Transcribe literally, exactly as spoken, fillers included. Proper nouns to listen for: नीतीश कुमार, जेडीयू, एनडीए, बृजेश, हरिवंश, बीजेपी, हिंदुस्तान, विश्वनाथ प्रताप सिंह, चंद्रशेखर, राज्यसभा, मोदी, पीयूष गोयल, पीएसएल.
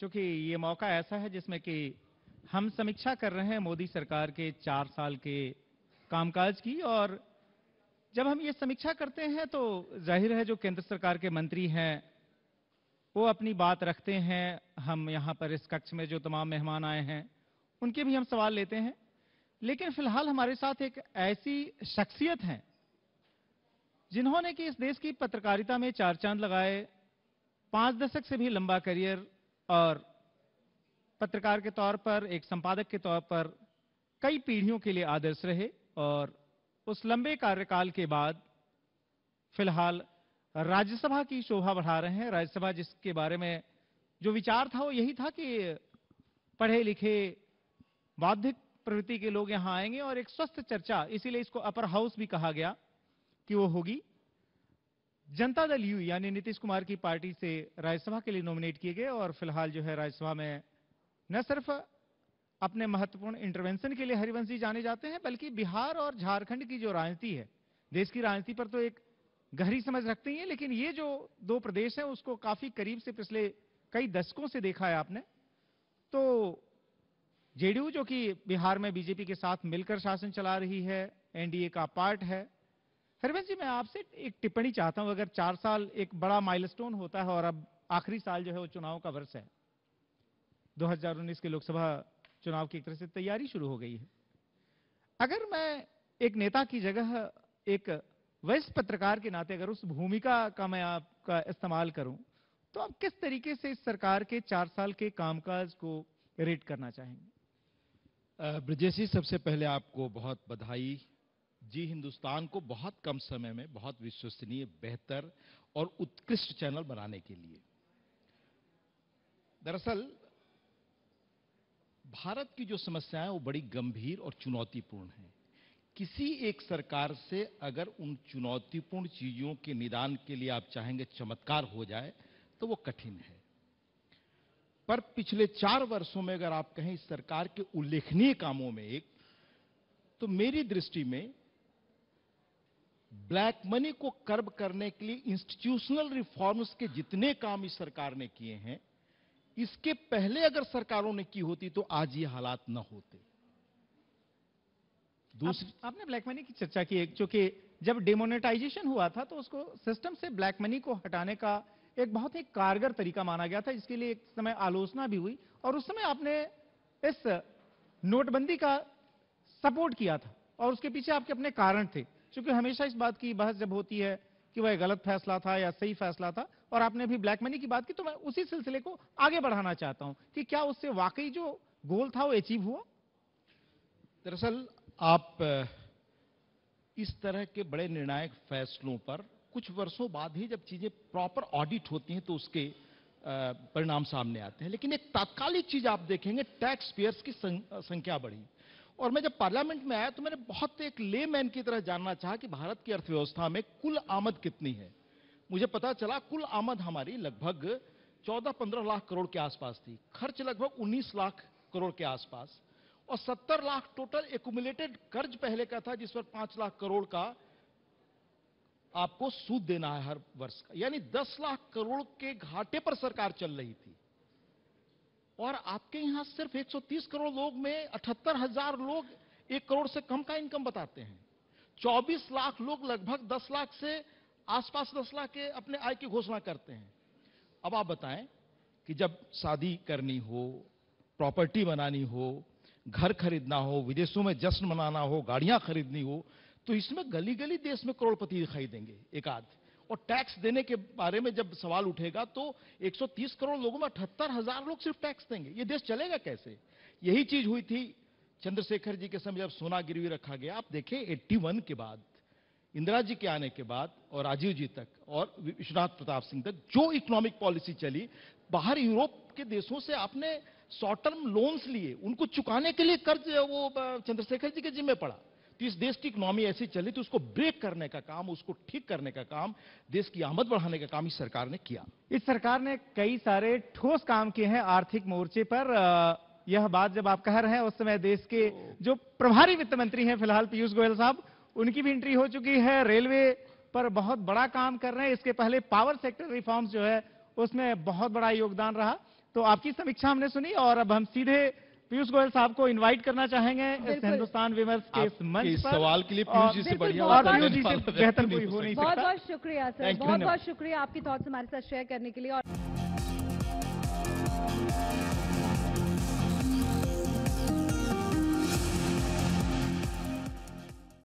चूंकि ये मौका ऐसा है जिसमें कि हम समीक्षा कर रहे हैं मोदी सरकार के चार साल के कामकाज की, और जब हम ये समीक्षा करते हैं तो जाहिर है जो केंद्र सरकार के मंत्री हैं वो अपनी बात रखते हैं। हम यहाँ पर इस कक्ष में जो तमाम मेहमान आए हैं उनके भी हम सवाल लेते हैं, लेकिन फिलहाल हमारे साथ एक ऐसी शख्सियत हैं जिन्होंने कि इस देश की पत्रकारिता में चार चांद लगाए, पांच दशक से भी लंबा करियर और पत्रकार के तौर पर, एक संपादक के तौर पर कई पीढ़ियों के लिए आदर्श रहे, और उस लंबे कार्यकाल के बाद फिलहाल राज्यसभा की शोभा बढ़ा रहे हैं। राज्यसभा जिसके बारे में जो विचार था वो यही था कि पढ़े लिखे बौद्धिक प्रवृत्ति के लोग यहाँ आएंगे और एक स्वस्थ चर्चा, इसीलिए इसको अपर हाउस भी कहा गया, कि वो होगी। जनता दल यू यानी नीतीश कुमार की पार्टी से राज्यसभा के लिए नॉमिनेट किए गए, और फिलहाल जो है राज्यसभा में न सिर्फ अपने महत्वपूर्ण इंटरवेंशन के लिए हरिवंश जी जाने जाते हैं, बल्कि बिहार और झारखंड की जो राजनीति है, देश की राजनीति पर तो एक गहरी समझ रखते ही है, लेकिन ये जो दो प्रदेश हैं उसको काफी करीब से पिछले कई दशकों से देखा है आपने। तो जेडीयू जो कि बिहार में बीजेपी के साथ मिलकर शासन चला रही है, एनडीए का पार्ट है। हरिवंश जी, मैं आपसे एक टिप्पणी चाहता हूं। अगर चार साल एक बड़ा माइलस्टोन होता है और अब आखिरी साल जो है वो चुनाव का वर्ष है, दो हज़ार उन्नीस के लोकसभा चुनाव की एक तरह से तैयारी शुरू हो गई है। अगर मैं एक नेता की जगह एक वरिष्ठ पत्रकार के नाते अगर उस भूमिका का मैं आपका इस्तेमाल करूं, तो आप किस तरीके से इस सरकार के चार साल के कामकाज को रेट करना चाहेंगे? बृजेश जी, सबसे पहले आपको बहुत बधाई। जी, हिंदुस्तान को बहुत कम समय में बहुत विश्वसनीय, बेहतर और उत्कृष्ट चैनल बनाने के लिए। दरअसल भारत की जो समस्याएं वो बड़ी गंभीर और चुनौतीपूर्ण हैं। किसी एक सरकार से अगर उन चुनौतीपूर्ण चीजों के निदान के लिए आप चाहेंगे चमत्कार हो जाए तो वो कठिन है, पर पिछले चार वर्षों में अगर आप कहें इस सरकार के उल्लेखनीय कामों में एक, तो मेरी दृष्टि में ब्लैक मनी को कर्ब करने के लिए इंस्टीट्यूशनल रिफॉर्म्स के जितने काम इस सरकार ने किए हैं, इसके पहले अगर सरकारों ने की होती तो आज ये हालात न होते। दूसरी, आप, आपने ब्लैक मनी की चर्चा की है, क्योंकि जब डिमोनेटाइजेशन हुआ था तो उसको सिस्टम से ब्लैक मनी को हटाने का एक बहुत ही कारगर तरीका माना गया था, जिसके लिए एक समय आलोचना भी हुई, और उस समय आपने इस नोटबंदी का सपोर्ट किया था, और उसके पीछे आपके अपने कारण थे, क्योंकि हमेशा इस बात की बहस जब होती है कि वह गलत फैसला था या सही फैसला था, और आपने भी ब्लैक मनी की बात की, तो मैं उसी सिलसिले को आगे बढ़ाना चाहता हूं कि क्या उससे वाकई जो गोल था वो अचीव हुआ? दरअसल आप इस तरह के बड़े निर्णायक फैसलों पर कुछ वर्षों बाद ही जब चीजें प्रॉपर ऑडिट होती हैं तो उसके परिणाम सामने आते हैं, लेकिन एक तात्कालिक चीज आप देखेंगे, टैक्स पेयर्स की संख्या बढ़ी। और मैं जब पार्लियामेंट में आया तो मैंने बहुत एक लेमैन की तरह जानना चाहा कि भारत की अर्थव्यवस्था में कुल आमद कितनी है। मुझे पता चला कुल आमद हमारी लगभग चौदह पंद्रह लाख करोड़ के आसपास थी, खर्च लगभग उन्नीस लाख करोड़ के आसपास, और सत्तर लाख टोटल एक्यूमुलेटेड कर्ज पहले का था, जिस पर पांच लाख करोड़ का आपको सूद देना है हर वर्ष का, यानी दस लाख करोड़ के घाटे पर सरकार चल रही थी। और आपके यहां सिर्फ एक सौ तीस करोड़ लोग में अठहत्तर हज़ार लोग एक करोड़ से कम का इनकम बताते हैं, चौबीस लाख लोग लगभग दस लाख से आसपास दस लाख के अपने आय की घोषणा करते हैं। अब आप बताएं कि जब शादी करनी हो, प्रॉपर्टी बनानी हो, घर खरीदना हो, विदेशों में जश्न मनाना हो, गाड़ियां खरीदनी हो, तो इसमें गली गली देश में करोड़पति दिखाई देंगे एक आध। और टैक्स देने के बारे में जब सवाल उठेगा तो एक सौ तीस करोड़ लोगों में अठहत्तर हजार लोग सिर्फ टैक्स देंगे, ये देश चलेगा कैसे? यही चीज हुई थी चंद्रशेखर जी के समय जब सोना गिरवी रखा गया। आप देखें इक्यासी के बाद, इंदिरा जी के आने के बाद और राजीव जी तक और विश्वनाथ प्रताप सिंह तक जो इकोनॉमिक पॉलिसी चली, बाहर यूरोप के देशों से आपने शॉर्ट टर्म लोन्स लिए, उनको चुकाने के लिए कर्ज वो चंद्रशेखर जी के जिम्मे पड़ा। तो इस देश की इकोनॉमी ऐसी चली, तो उसको ब्रेक करने का काम, उसको ठीक करने का काम, देश की आमद बढ़ाने का काम इस सरकार ने किया। इस सरकार ने कई सारे ठोस काम किए हैं आर्थिक मोर्चे पर। यह बात जब आप कह रहे हैं उस समय देश के जो प्रभारी वित्त मंत्री हैं फिलहाल पीयूष गोयल साहब, उनकी भी एंट्री हो चुकी है, रेलवे पर बहुत बड़ा काम कर रहे हैं। इसके पहले पावर सेक्टर रिफॉर्म्स जो है उसमें बहुत बड़ा योगदान रहा। तो आपकी समीक्षा हमने सुनी और अब हम सीधे पीयूष गोयल साहब को इनवाइट करना चाहेंगे इस हिंदुस्तान विमर्श के इस मंच पर। सवाल के लिए पीयूष जी से बढ़िया और पीयूष जी से बेहतर कोई हो नहीं सकता। बहुत बहुत शुक्रिया सर, बहुत बहुत शुक्रिया आपकी थॉट्स हमारे साथ शेयर करने के लिए।